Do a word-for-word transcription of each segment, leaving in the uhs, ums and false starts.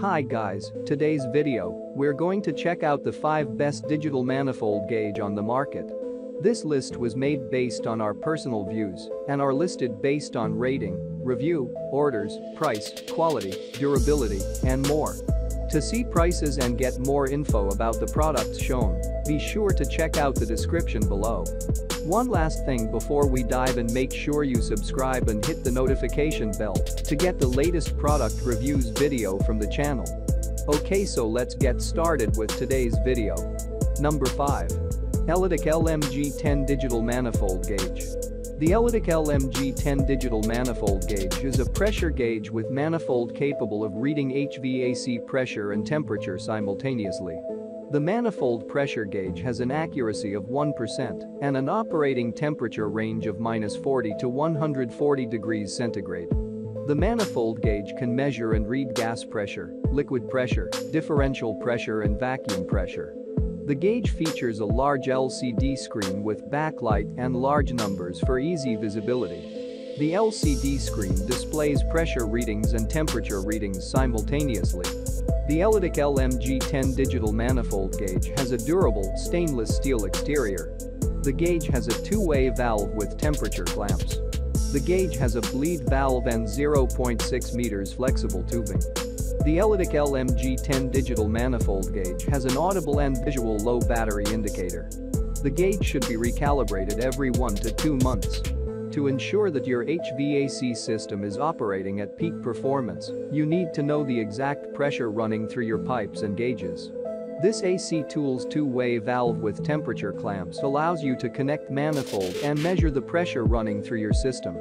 Hi guys, today's video, we're going to check out the five best digital manifold gauge on the market. This list was made based on our personal views and are listed based on rating, review, orders, price, quality, durability, and more. To see prices and get more info about the products shown, be sure to check out the description below. One last thing before we dive in, make sure you subscribe and hit the notification bell to get the latest product reviews video from the channel. Okay, so let's get started with today's video. Number five. Elitech L M G ten Digital Manifold Gauge. The Elitech L M G ten Digital Manifold Gauge is a pressure gauge with manifold capable of reading H V A C pressure and temperature simultaneously. The manifold pressure gauge has an accuracy of one percent and an operating temperature range of minus forty to one hundred forty degrees centigrade. The manifold gauge can measure and read gas pressure, liquid pressure, differential pressure, and vacuum pressure. The gauge features a large L C D screen with backlight and large numbers for easy visibility. The L C D screen displays pressure readings and temperature readings simultaneously. The Elitech L M G ten digital manifold gauge has a durable stainless steel exterior. The gauge has a two-way valve with temperature clamps. The gauge has a bleed valve and zero point six meters flexible tubing. The Elitech L M G ten digital manifold gauge has an audible and visual low battery indicator. The gauge should be recalibrated every one to two months. To ensure that your H V A C system is operating at peak performance, you need to know the exact pressure running through your pipes and gauges. This AUTOOL's two-way valve with temperature clamps allows you to connect manifold and measure the pressure running through your system.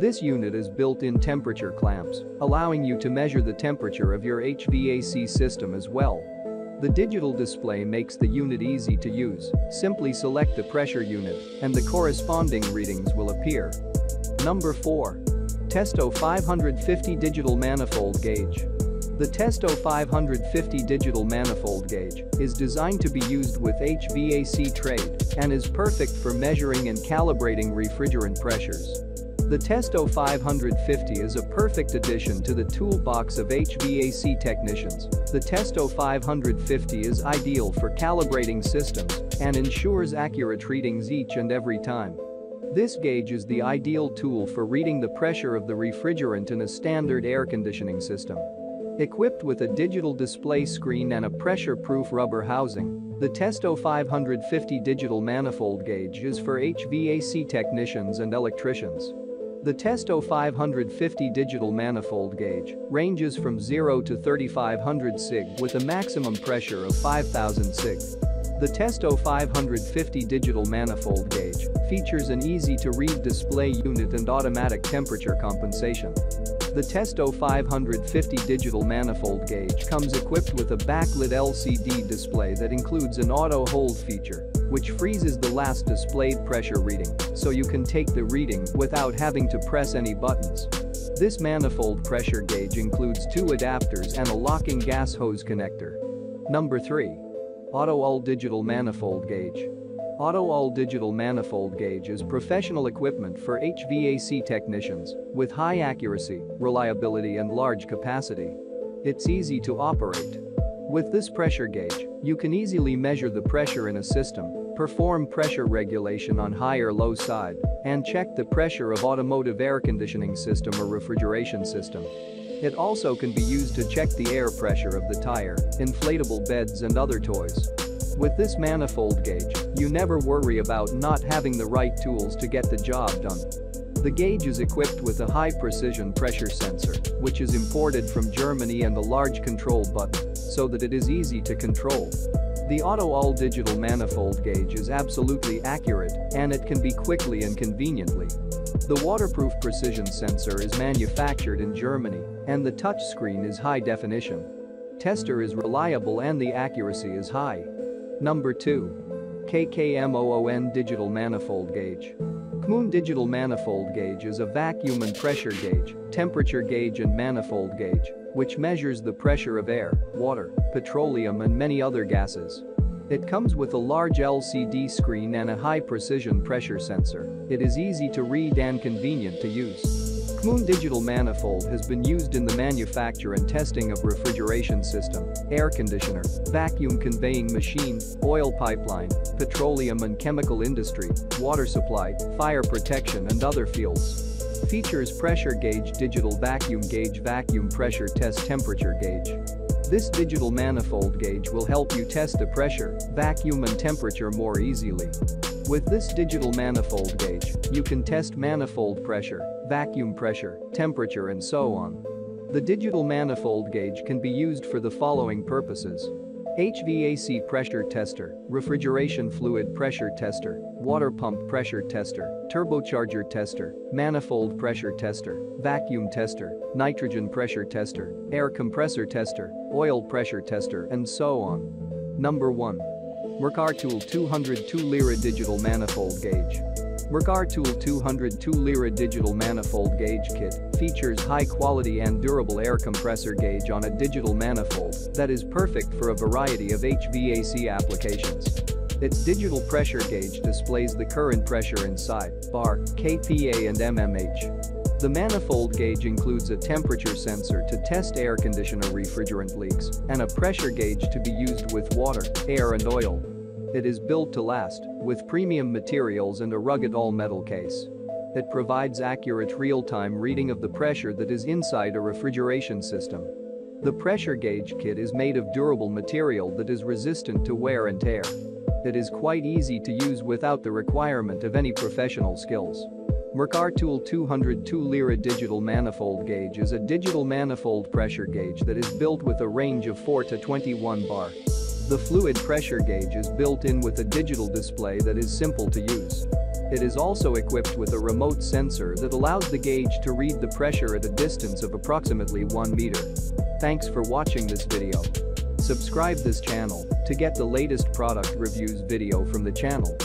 This unit is built in temperature clamps, allowing you to measure the temperature of your H V A C system as well. The digital display makes the unit easy to use. Simply select the pressure unit and the corresponding readings will appear. Number four. Testo five hundred fifty Digital Manifold Gauge. The Testo five hundred fifty Digital Manifold Gauge is designed to be used with H V A C trade and is perfect for measuring and calibrating refrigerant pressures. The Testo five hundred fifty is a perfect addition to the toolbox of H V A C technicians. The Testo five hundred fifty is ideal for calibrating systems and ensures accurate readings each and every time. This gauge is the ideal tool for reading the pressure of the refrigerant in a standard air conditioning system. Equipped with a digital display screen and a pressure-proof rubber housing, the Testo five hundred fifty digital manifold gauge is for H V A C technicians and electricians. The Testo five hundred fifty digital manifold gauge ranges from zero to thirty-five hundred sig with a maximum pressure of five thousand sig. The Testo five hundred fifty digital manifold gauge features an easy-to-read display unit and automatic temperature compensation. The Testo five hundred fifty digital manifold gauge comes equipped with a backlit L C D display that includes an auto-hold feature, which freezes the last displayed pressure reading, so you can take the reading without having to press any buttons. This manifold pressure gauge includes two adapters and a locking gas hose connector. Number three. AUTOOL Digital Manifold Gauge. AUTOOL Digital Manifold Gauge is professional equipment for H V A C technicians with high accuracy, reliability, and large capacity. It's easy to operate. With this pressure gauge, you can easily measure the pressure in a system, perform pressure regulation on high or low side, and check the pressure of automotive air conditioning system or refrigeration system. It also can be used to check the air pressure of the tire, inflatable beds, and other toys. With this manifold gauge, you never worry about not having the right tools to get the job done. The gauge is equipped with a high-precision pressure sensor, which is imported from Germany, and a large control button, so that it is easy to control. The AUTOOL digital manifold gauge is absolutely accurate, and it can be quickly and conveniently. The waterproof precision sensor is manufactured in Germany, and the touchscreen is high definition. Tester is reliable and the accuracy is high. Number two. KKMOON Digital Manifold Gauge. KKMOON Digital Manifold Gauge is a vacuum and pressure gauge, temperature gauge, and manifold gauge, which measures the pressure of air, water, petroleum, and many other gases. It comes with a large L C D screen and a high-precision pressure sensor. It is easy to read and convenient to use. KKMOON digital manifold has been used in the manufacture and testing of refrigeration system, air conditioner, vacuum conveying machine, oil pipeline, petroleum and chemical industry, water supply, fire protection and other fields. Features pressure gauge, digital vacuum gauge, vacuum pressure test, temperature gauge. This digital manifold gauge will help you test the pressure, vacuum and temperature more easily. With this digital manifold gauge, you can test manifold pressure, vacuum pressure, temperature and so on. The digital manifold gauge can be used for the following purposes: H V A C pressure tester, refrigeration fluid pressure tester, water pump pressure tester, turbocharger tester, manifold pressure tester, vacuum tester, nitrogen pressure tester, air compressor tester, oil pressure tester and so on. Number one. MRCARTOOL two oh two Lira Digital Manifold Gauge. MRCARTOOL two oh two Lira Digital Manifold Gauge Kit features high-quality and durable air compressor gauge on a digital manifold that is perfect for a variety of H V A C applications. Its digital pressure gauge displays the current pressure inside, bar, K P A and M M H. The manifold gauge includes a temperature sensor to test air conditioner refrigerant leaks and a pressure gauge to be used with water, air and oil. It is built to last, with premium materials and a rugged all-metal case. It provides accurate real-time reading of the pressure that is inside a refrigeration system. The pressure gauge kit is made of durable material that is resistant to wear and tear. It is quite easy to use without the requirement of any professional skills. MRCARTOOL two oh two Lira Digital Manifold Gauge is a digital manifold pressure gauge that is built with a range of four to twenty-one bar. The fluid pressure gauge is built in with a digital display that is simple to use. It is also equipped with a remote sensor that allows the gauge to read the pressure at a distance of approximately one meter. Thanks for watching this video. Subscribe this channel to get the latest product reviews video from the channel.